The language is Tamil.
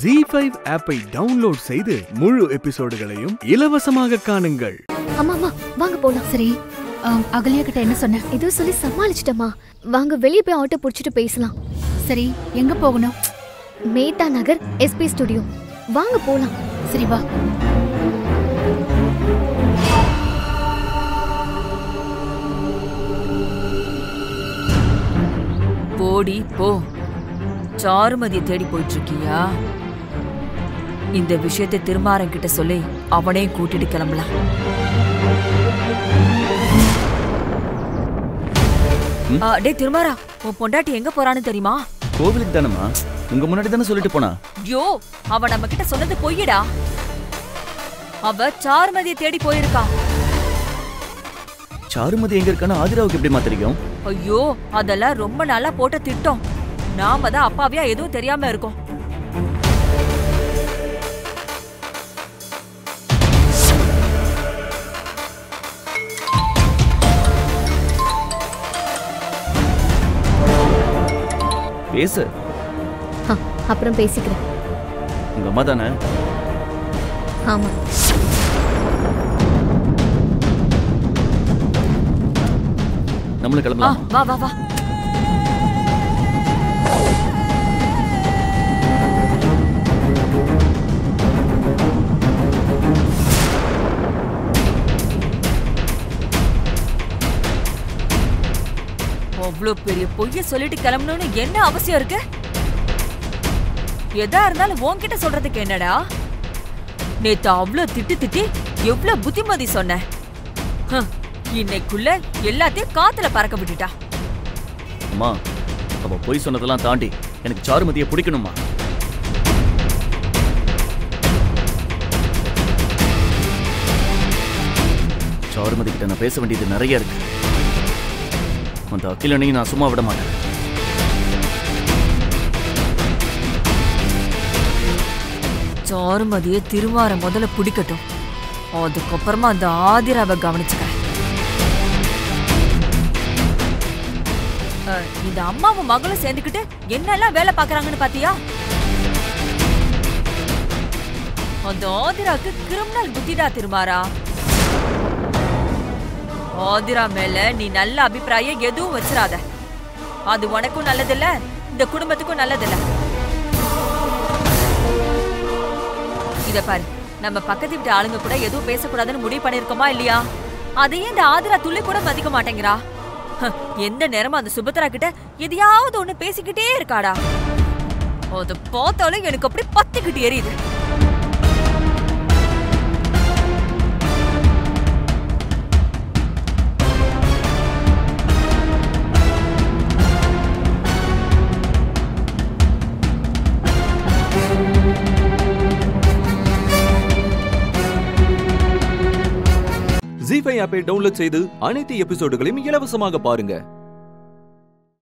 Z5 app-ஐ download செய்து முழு எபிசோடுகளையும் இலவசமாக காணுங்கள். அம்மா வாங்க போலாம். சரி, அகலியா கிட்ட என்ன சொன்னேன்? ஏதோ சொல்லி சமாளிச்சிட்டமா. வாங்க வெளிய போய் ஆட்டோ புடிச்சிட்டு பேசலாம். சரி, எங்க போகணும்? Mehta Nagar SP studio. வாங்க போலாம். சரி வா. போடி போ. சாருமதியை தேடி போயிட்டு இருக்கியா? இந்த விஷயத்தை திருமாறன் கிட்ட சொல்லி அவனே கூட்டிட்டு கிளம்பலாம். டேய் திருமாரா, உன் பொண்டாட்டி எங்க போறான்னு தெரியுமா? கோவிலுக்கு தானமா. உங்க முன்னாடி தானே சொல்லிட்டு போனா. ஐயோ, அவ நம்ம கிட்ட சொன்னது பொய்யடா. அவ சாருமதியை தேடி போயிருக்கா. சாருமதி எங்க இருக்கானோ ஆதிராவுக்கு எப்படி மாத்திரிக்கும்? ஐயோ, அதெல்லாம் ரொம்ப நாளா போட்ட திட்டம். நாம தான் அப்பாவியா எதுவும் தெரியாம இருக்கோம். பேசு, அப்புறம் பேசிக்கிறேன். உங்க அம்மா தானே? ஆமா. நம்மளும் கிளம்பலாம். வா வா வா. அவ்வளோ பெரிய பொய்ய சொல்லிட்டு கிளம்பணும்னு என்ன அவசியம் இருக்கு? எதா இருந்தாலும் உன்கிட்ட சொல்றதுக்கு என்னடா? நேத்து அவ்வளோ திட்டி எவ்வளோ புத்திமதி சொன்ன. இன்னைக்குள்ள எல்லாத்தையும் காத்துல பறக்க விட்டுட்டா. அம்மா, அவ பொய் சொன்னதெல்லாம் தாண்டி எனக்கு சாருமதியை பிடிக்கணுமா? சாருமதி கிட்ட நான் பேச வேண்டியது நிறைய இருக்கு. அந்த அகிலனையும் நான் சும்மா விட மாட்டேன். சாருமதியை திருவார முதல்ல பிடிக்கட்டும், அதுக்கப்புறமா அந்த ஆதிராவை கவனிச்சுக்கிறேன். இந்த அம்மாவும் மகளும் சேர்ந்துக்கிட்டு என்னெல்லாம் வேலை பார்க்கறாங்கன்னு பாத்தியா? அந்த ஆதிராவுக்கு கிரிமினல் புத்திடா திருமாரா. ஆதிரா மேல நீ நல்ல அபிப்பிராயம் எதுவும் வச்சிடாத. அது உனக்கும் நல்லதில்ல, இந்த குடும்பத்துக்கும் நல்லதில்ல. இத பாரு, நம்ம பக்கத்து வீட்டு ஆளுங்க கூட எதுவும் பேசக்கூடாதுன்னு முடிவு பண்ணிருக்கோமா இல்லையா? அதையே இந்த ஆதிரா துளி கூட மதிக்க மாட்டேங்கிறா. எந்த நேரமும் அந்த சுபத்ரா கிட்ட எதையாவது ஒண்ணு பேசிக்கிட்டே இருக்காடா. அது பார்த்தாலும் எனக்கு அப்படி பத்திக்கிட்டு எரியுது. Zee5 ஆப்பை டவுன்லோட் செய்து அனைத்து எபிசோடுகளையும் இலவசமாக பாருங்க.